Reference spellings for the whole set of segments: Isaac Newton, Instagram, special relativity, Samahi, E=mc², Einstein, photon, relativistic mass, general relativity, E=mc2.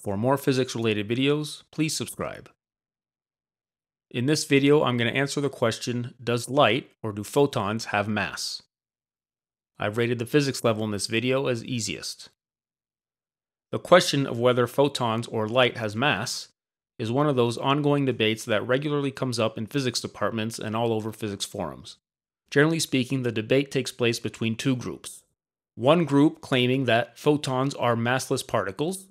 For more physics-related videos, please subscribe. In this video, I'm going to answer the question, does light, or do photons, have mass? I've rated the physics level in this video as easiest. The question of whether photons or light has mass is one of those ongoing debates that regularly comes up in physics departments and all over physics forums. Generally speaking, the debate takes place between two groups. One group claiming that photons are massless particles,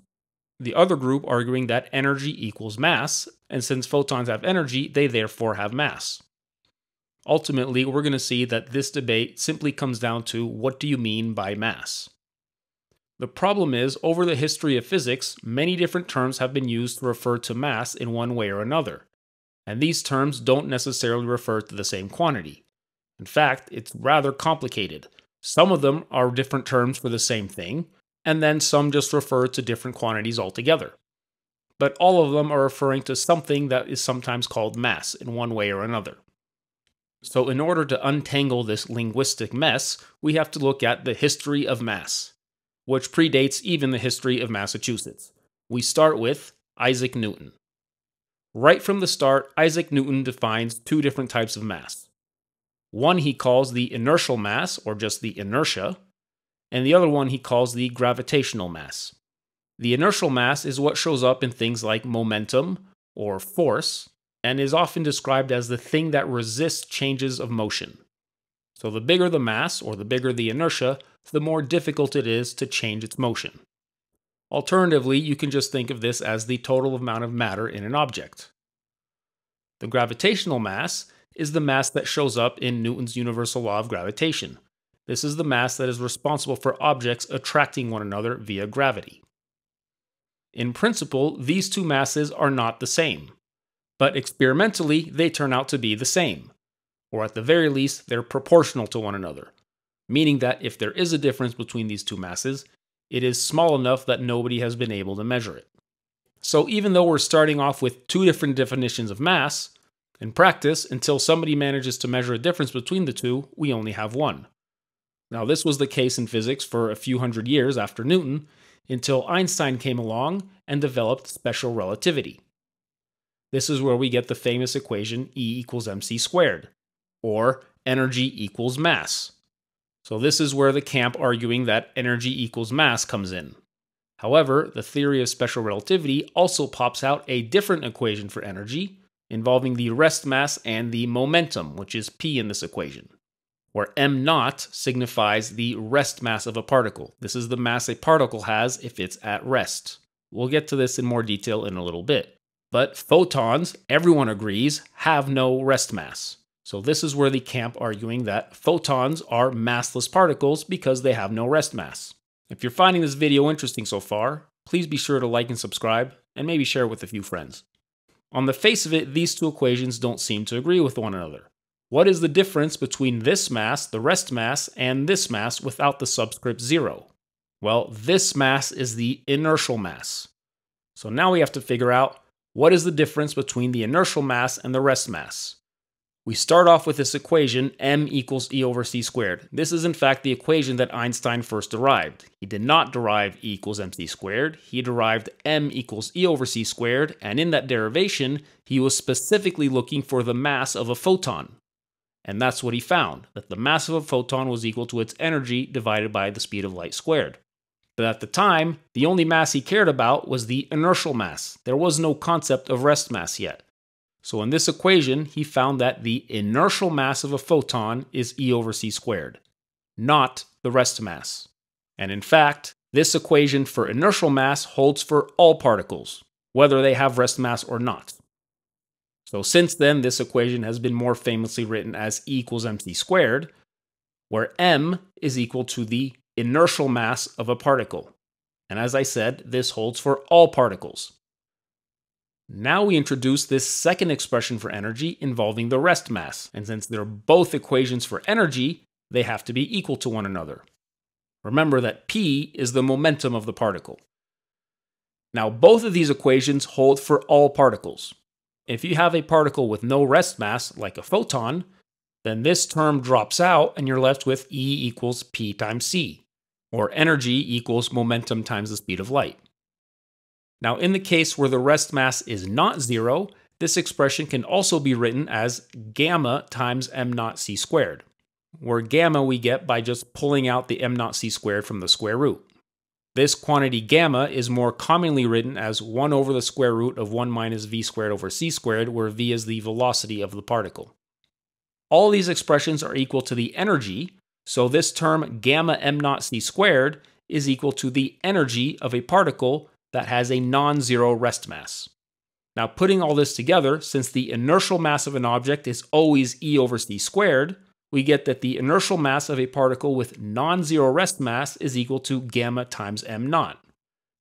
the other group arguing that energy equals mass, and since photons have energy, they therefore have mass. Ultimately, we're going to see that this debate simply comes down to, what do you mean by mass? The problem is, over the history of physics, many different terms have been used to refer to mass in one way or another, and these terms don't necessarily refer to the same quantity. In fact, it's rather complicated. Some of them are different terms for the same thing, and then some just refer to different quantities altogether. But all of them are referring to something that is sometimes called mass in one way or another. So in order to untangle this linguistic mess, we have to look at the history of mass, which predates even the history of Massachusetts. We start with Isaac Newton. Right from the start, Isaac Newton defines two different types of mass. One he calls the inertial mass, or just the inertia, and the other one he calls the gravitational mass. The inertial mass is what shows up in things like momentum, or force, and is often described as the thing that resists changes of motion. So the bigger the mass, or the bigger the inertia, the more difficult it is to change its motion. Alternatively, you can just think of this as the total amount of matter in an object. The gravitational mass is the mass that shows up in Newton's universal law of gravitation. This is the mass that is responsible for objects attracting one another via gravity. In principle, these two masses are not the same, but experimentally they turn out to be the same, or at the very least they're proportional to one another, meaning that if there is a difference between these two masses, it is small enough that nobody has been able to measure it. So even though we're starting off with two different definitions of mass, in practice, until somebody manages to measure a difference between the two, we only have one. Now, this was the case in physics for a few hundred years after Newton, until Einstein came along and developed special relativity. This is where we get the famous equation E=mc², or energy equals mass. So this is where the camp arguing that energy equals mass comes in. However, the theory of special relativity also pops out a different equation for energy, involving the rest mass and the momentum, which is P in this equation, where m0 signifies the rest mass of a particle. This is the mass a particle has if it's at rest. We'll get to this in more detail in a little bit. But photons, everyone agrees, have no rest mass. So this is where the camp arguing that photons are massless particles because they have no rest mass. If you're finding this video interesting so far, please be sure to like and subscribe, and maybe share it with a few friends. On the face of it, these two equations don't seem to agree with one another. What is the difference between this mass, the rest mass, and this mass without the subscript 0? Well, this mass is the inertial mass. So now we have to figure out, what is the difference between the inertial mass and the rest mass? We start off with this equation, m = E/c². This is in fact the equation that Einstein first derived. He did not derive E = mc², he derived m = E/c², and in that derivation, he was specifically looking for the mass of a photon. And that's what he found, that the mass of a photon was equal to its energy divided by the speed of light squared. But at the time, the only mass he cared about was the inertial mass. There was no concept of rest mass yet. So in this equation, he found that the inertial mass of a photon is E/c², not the rest mass. And in fact, this equation for inertial mass holds for all particles, whether they have rest mass or not. So since then, this equation has been more famously written as E = mc², where m is equal to the inertial mass of a particle. And as I said, this holds for all particles. Now we introduce this second expression for energy involving the rest mass, and since they're both equations for energy, they have to be equal to one another. Remember that P is the momentum of the particle. Now both of these equations hold for all particles. If you have a particle with no rest mass, like a photon, then this term drops out and you're left with E = P times c, or energy = momentum times the speed of light. Now, in the case where the rest mass is not zero, this expression can also be written as gamma times m naught c squared, where gamma we get by just pulling out the m naught c squared from the square root. This quantity gamma is more commonly written as 1 over the square root of 1 minus v squared over c squared, where v is the velocity of the particle. All these expressions are equal to the energy, so this term gamma m naught c squared is equal to the energy of a particle that has a non-zero rest mass. Now, putting all this together, since the inertial mass of an object is always E over c squared, we get that the inertial mass of a particle with non-zero rest mass is equal to gamma times m naught.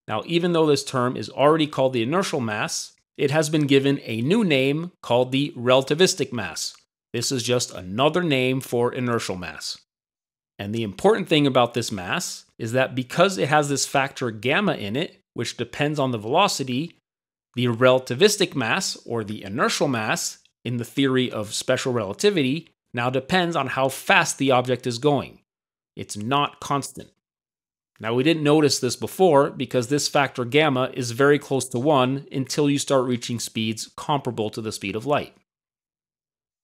Now, even though this term is already called the inertial mass, it has been given a new name called the relativistic mass. This is just another name for inertial mass. And the important thing about this mass is that because it has this factor gamma in it, which depends on the velocity, the relativistic mass, or the inertial mass, in the theory of special relativity, now depends on how fast the object is going. It's not constant. Now, we didn't notice this before because this factor gamma is very close to 1 until you start reaching speeds comparable to the speed of light.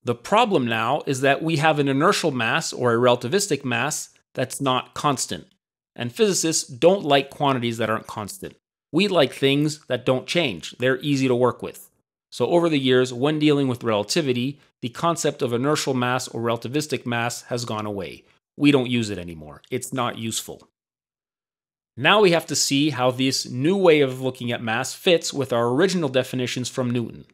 The problem now is that we have an inertial mass, or a relativistic mass, that's not constant. And physicists don't like quantities that aren't constant. We like things that don't change. They're easy to work with. So over the years, when dealing with relativity, the concept of inertial mass or relativistic mass has gone away. We don't use it anymore. It's not useful. Now we have to see how this new way of looking at mass fits with our original definitions from Newton.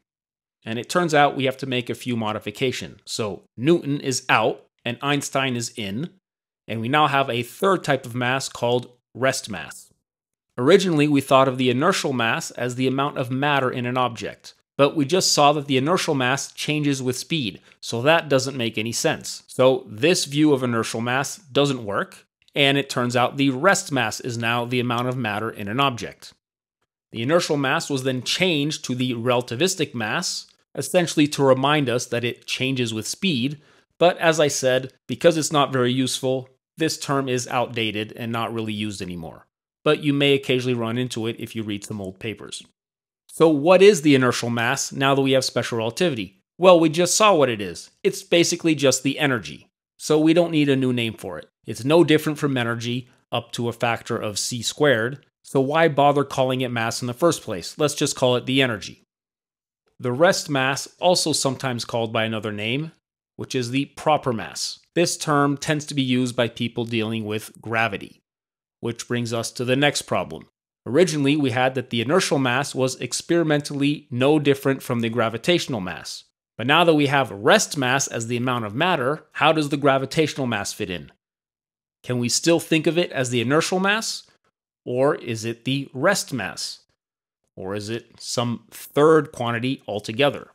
And it turns out we have to make a few modifications. So Newton is out and Einstein is in, and we now have a third type of mass called rest mass. Originally, we thought of the inertial mass as the amount of matter in an object. But we just saw that the inertial mass changes with speed, so that doesn't make any sense. So this view of inertial mass doesn't work, and it turns out the rest mass is now the amount of matter in an object. The inertial mass was then changed to the relativistic mass, essentially to remind us that it changes with speed, but as I said, because it's not very useful, this term is outdated and not really used anymore. But you may occasionally run into it if you read some old papers. So what is the inertial mass now that we have special relativity? Well, we just saw what it is. It's basically just the energy. So we don't need a new name for it. It's no different from energy up to a factor of c squared. So why bother calling it mass in the first place? Let's just call it the energy. The rest mass, also sometimes called by another name, which is the proper mass. This term tends to be used by people dealing with gravity, which brings us to the next problem. Originally, we had that the inertial mass was experimentally no different from the gravitational mass. But now that we have rest mass as the amount of matter, how does the gravitational mass fit in? Can we still think of it as the inertial mass? Or is it the rest mass? Or is it some third quantity altogether?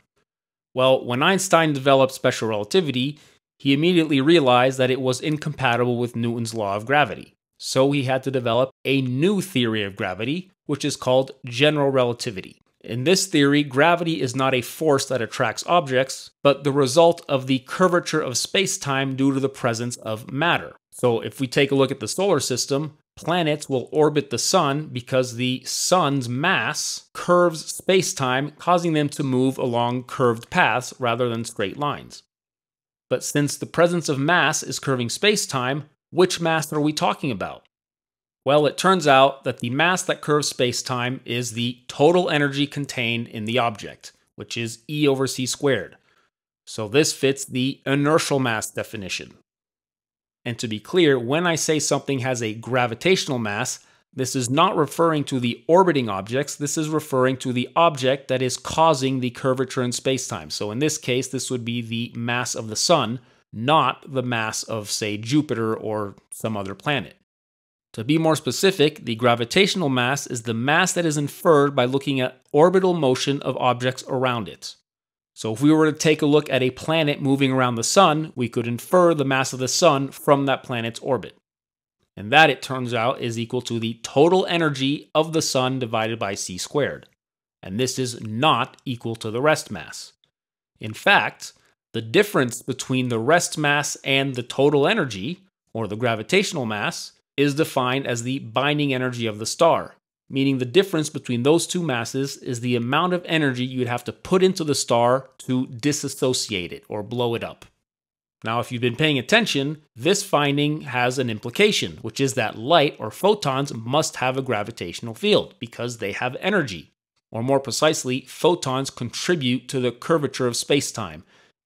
Well, when Einstein developed special relativity, he immediately realized that it was incompatible with Newton's law of gravity. So he had to develop a new theory of gravity, which is called general relativity. In this theory, gravity is not a force that attracts objects, but the result of the curvature of space-time due to the presence of matter. So if we take a look at the solar system, planets will orbit the sun because the sun's mass curves space-time, causing them to move along curved paths rather than straight lines. But since the presence of mass is curving space-time, which mass are we talking about? Well, it turns out that the mass that curves space-time is the total energy contained in the object, which is E over c squared. So this fits the inertial mass definition. And to be clear, when I say something has a gravitational mass, this is not referring to the orbiting objects, this is referring to the object that is causing the curvature in space-time. So in this case, this would be the mass of the sun, not the mass of, say, Jupiter or some other planet. To be more specific, the gravitational mass is the mass that is inferred by looking at orbital motion of objects around it. So if we were to take a look at a planet moving around the sun, we could infer the mass of the sun from that planet's orbit. And that, it turns out, is equal to the total energy of the sun divided by c squared. And this is not equal to the rest mass. In fact, the difference between the rest mass and the total energy, or the gravitational mass, is defined as the binding energy of the star, meaning the difference between those two masses is the amount of energy you'd have to put into the star to disassociate it or blow it up. Now, if you've been paying attention, this finding has an implication, which is that light or photons must have a gravitational field because they have energy. Or more precisely, photons contribute to the curvature of spacetime.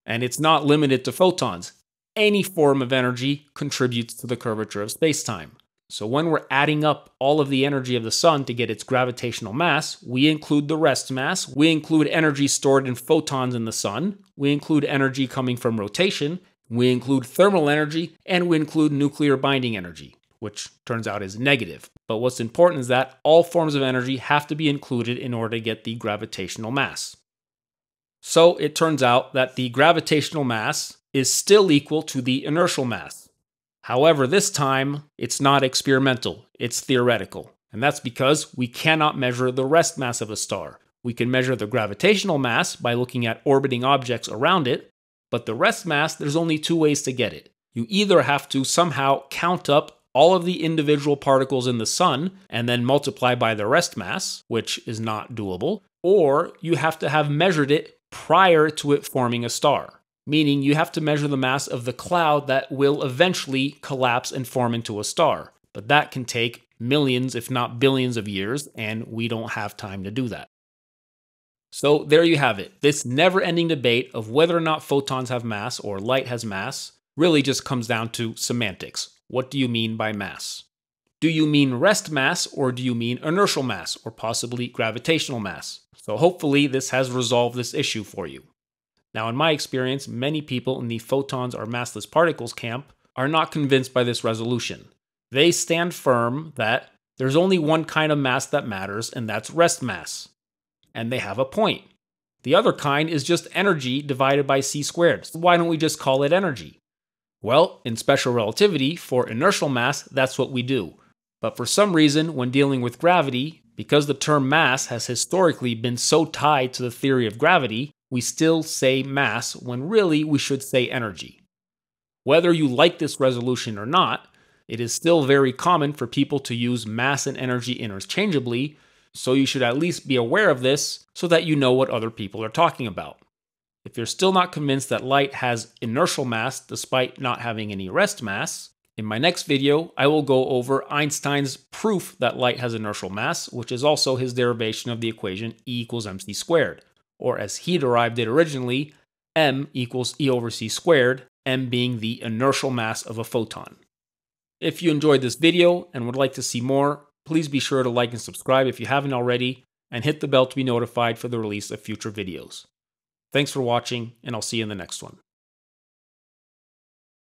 And it's not limited to photons. Any form of energy contributes to the curvature of spacetime. So when we're adding up all of the energy of the sun to get its gravitational mass, we include the rest mass, we include energy stored in photons in the sun, we include energy coming from rotation, we include thermal energy, and we include nuclear binding energy, which turns out is negative. But what's important is that all forms of energy have to be included in order to get the gravitational mass. So it turns out that the gravitational mass is still equal to the inertial mass. However, this time, it's not experimental, it's theoretical. And that's because we cannot measure the rest mass of a star. We can measure the gravitational mass by looking at orbiting objects around it, but the rest mass, there's only two ways to get it. You either have to somehow count up all of the individual particles in the sun and then multiply by the rest mass, which is not doable, or you have to have measured it prior to it forming a star. Meaning you have to measure the mass of the cloud that will eventually collapse and form into a star. But that can take millions, if not billions of years, and we don't have time to do that. So there you have it. This never-ending debate of whether or not photons have mass or light has mass really just comes down to semantics. What do you mean by mass? Do you mean rest mass, or do you mean inertial mass, or possibly gravitational mass? So hopefully this has resolved this issue for you. Now, in my experience, many people in the photons are massless particles camp are not convinced by this resolution. They stand firm that there's only one kind of mass that matters, and that's rest mass. And they have a point. The other kind is just energy divided by c squared. So why don't we just call it energy? Well, in special relativity, for inertial mass, that's what we do. But for some reason, when dealing with gravity, because the term mass has historically been so tied to the theory of gravity, we still say mass when really we should say energy. Whether you like this resolution or not, it is still very common for people to use mass and energy interchangeably, so you should at least be aware of this so that you know what other people are talking about. If you're still not convinced that light has inertial mass despite not having any rest mass, in my next video I will go over Einstein's proof that light has inertial mass, which is also his derivation of the equation E=mc². Or as he derived it originally, m = E/c², m being the inertial mass of a photon. If you enjoyed this video and would like to see more, please be sure to like and subscribe if you haven't already, and hit the bell to be notified for the release of future videos. Thanks for watching, and I'll see you in the next one.